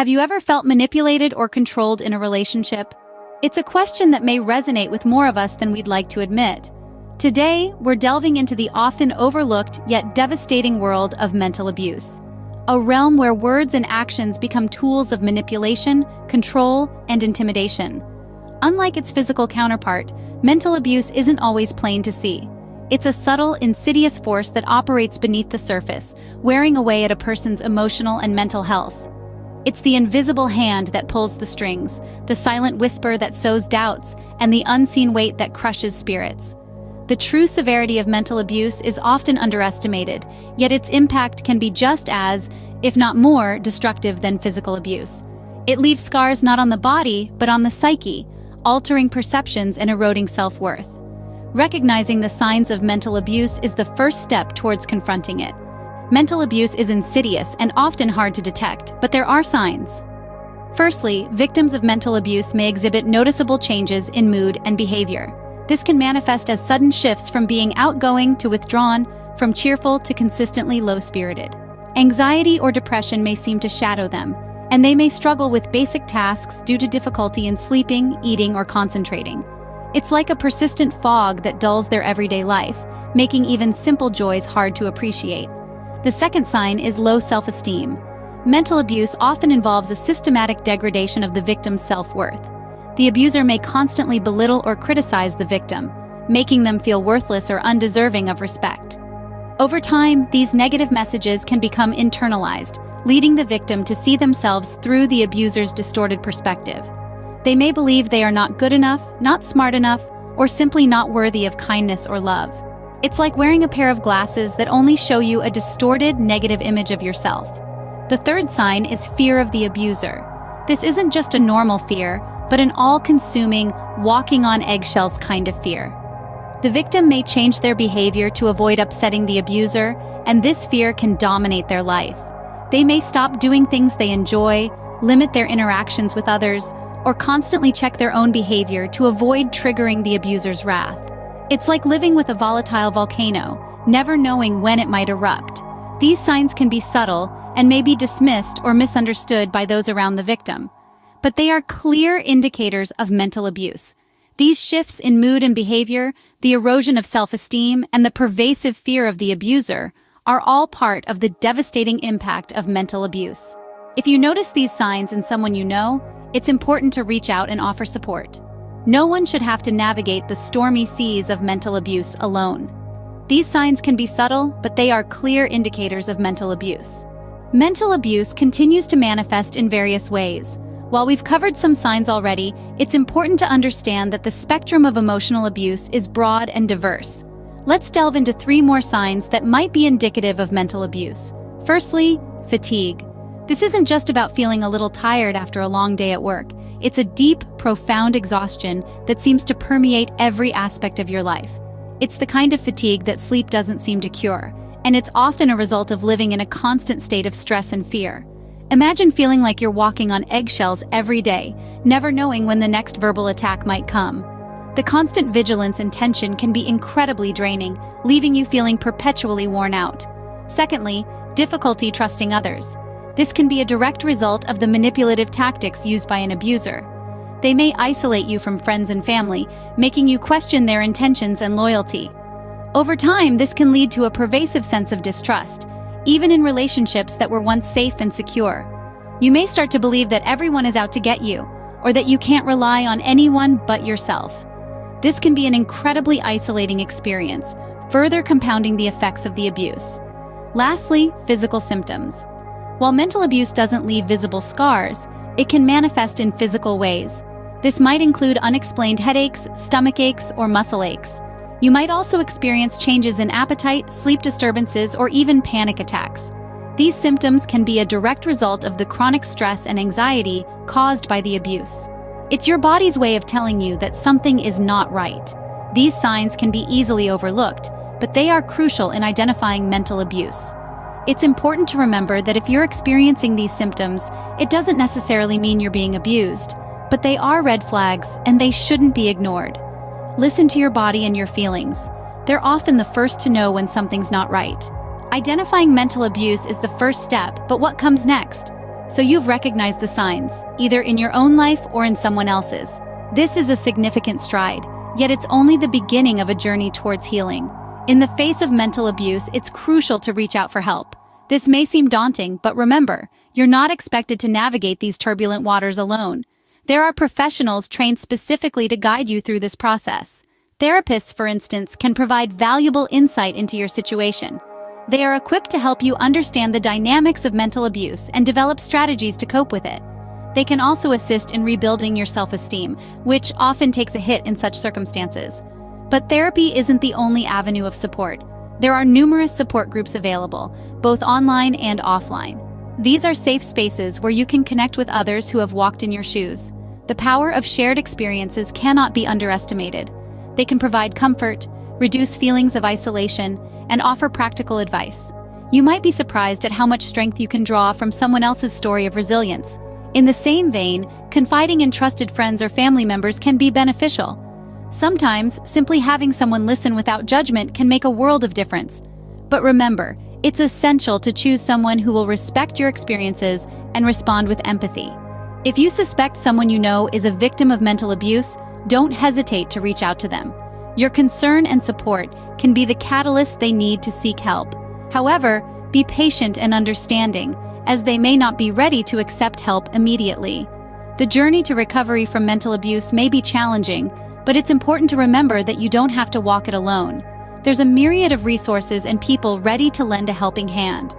Have you ever felt manipulated or controlled in a relationship? It's a question that may resonate with more of us than we'd like to admit. Today, we're delving into the often overlooked yet devastating world of mental abuse, a realm where words and actions become tools of manipulation, control, and intimidation. Unlike its physical counterpart, mental abuse isn't always plain to see. It's a subtle, insidious force that operates beneath the surface, wearing away at a person's emotional and mental health. It's the invisible hand that pulls the strings, the silent whisper that sows doubts, and the unseen weight that crushes spirits. The true severity of mental abuse is often underestimated, yet its impact can be just as, if not more, destructive than physical abuse. It leaves scars not on the body, but on the psyche, altering perceptions and eroding self-worth. Recognizing the signs of mental abuse is the first step towards confronting it. Mental abuse is insidious and often hard to detect, but there are signs. Firstly, victims of mental abuse may exhibit noticeable changes in mood and behavior. This can manifest as sudden shifts from being outgoing to withdrawn, from cheerful to consistently low-spirited. Anxiety or depression may seem to shadow them, and they may struggle with basic tasks due to difficulty in sleeping, eating, or concentrating. It's like a persistent fog that dulls their everyday life, making even simple joys hard to appreciate. The second sign is low self-esteem. Mental abuse often involves a systematic degradation of the victim's self-worth. The abuser may constantly belittle or criticize the victim, making them feel worthless or undeserving of respect. Over time, these negative messages can become internalized, leading the victim to see themselves through the abuser's distorted perspective. They may believe they are not good enough, not smart enough, or simply not worthy of kindness or love. It's like wearing a pair of glasses that only show you a distorted, negative image of yourself. The third sign is fear of the abuser. This isn't just a normal fear, but an all-consuming, walking on eggshells kind of fear. The victim may change their behavior to avoid upsetting the abuser, and this fear can dominate their life. They may stop doing things they enjoy, limit their interactions with others, or constantly check their own behavior to avoid triggering the abuser's wrath. It's like living with a volatile volcano, never knowing when it might erupt. These signs can be subtle and may be dismissed or misunderstood by those around the victim, but they are clear indicators of mental abuse. These shifts in mood and behavior, the erosion of self-esteem, and the pervasive fear of the abuser are all part of the devastating impact of mental abuse. If you notice these signs in someone you know, it's important to reach out and offer support. No one should have to navigate the stormy seas of mental abuse alone. These signs can be subtle, but they are clear indicators of mental abuse. Mental abuse continues to manifest in various ways. While we've covered some signs already, it's important to understand that the spectrum of emotional abuse is broad and diverse. Let's delve into three more signs that might be indicative of mental abuse. Firstly, fatigue. This isn't just about feeling a little tired after a long day at work. It's a deep, profound exhaustion that seems to permeate every aspect of your life. It's the kind of fatigue that sleep doesn't seem to cure, and it's often a result of living in a constant state of stress and fear. Imagine feeling like you're walking on eggshells every day, never knowing when the next verbal attack might come. The constant vigilance and tension can be incredibly draining, leaving you feeling perpetually worn out. Secondly, difficulty trusting others. This can be a direct result of the manipulative tactics used by an abuser. They may isolate you from friends and family, making you question their intentions and loyalty. Over time, this can lead to a pervasive sense of distrust, even in relationships that were once safe and secure. You may start to believe that everyone is out to get you, or that you can't rely on anyone but yourself. This can be an incredibly isolating experience, further compounding the effects of the abuse. Lastly, physical symptoms. While mental abuse doesn't leave visible scars, it can manifest in physical ways. This might include unexplained headaches, stomach aches, or muscle aches. You might also experience changes in appetite, sleep disturbances, or even panic attacks. These symptoms can be a direct result of the chronic stress and anxiety caused by the abuse. It's your body's way of telling you that something is not right. These signs can be easily overlooked, but they are crucial in identifying mental abuse. It's important to remember that if you're experiencing these symptoms, it doesn't necessarily mean you're being abused, but they are red flags and they shouldn't be ignored. Listen to your body and your feelings. They're often the first to know when something's not right. Identifying mental abuse is the first step, but what comes next? so you've recognized the signs, either in your own life or in someone else's. This is a significant stride, yet it's only the beginning of a journey towards healing. In the face of mental abuse, it's crucial to reach out for help. This may seem daunting, but remember, you're not expected to navigate these turbulent waters alone. There are professionals trained specifically to guide you through this process. Therapists, for instance, can provide valuable insight into your situation. They are equipped to help you understand the dynamics of mental abuse and develop strategies to cope with it. They can also assist in rebuilding your self-esteem, which often takes a hit in such circumstances. But therapy isn't the only avenue of support. There are numerous support groups available, both online and offline. These are safe spaces where you can connect with others who have walked in your shoes. The power of shared experiences cannot be underestimated. They can provide comfort, reduce feelings of isolation, and offer practical advice. You might be surprised at how much strength you can draw from someone else's story of resilience. In the same vein, confiding in trusted friends or family members can be beneficial. Sometimes, simply having someone listen without judgment can make a world of difference. But remember, it's essential to choose someone who will respect your experiences and respond with empathy. If you suspect someone you know is a victim of mental abuse, don't hesitate to reach out to them. Your concern and support can be the catalyst they need to seek help. However, be patient and understanding, as they may not be ready to accept help immediately. The journey to recovery from mental abuse may be challenging, but it's important to remember that you don't have to walk it alone. There's a myriad of resources and people ready to lend a helping hand.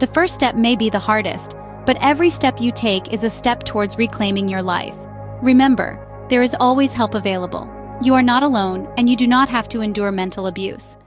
The first step may be the hardest, but every step you take is a step towards reclaiming your life. Remember, there is always help available. You are not alone, and you do not have to endure mental abuse.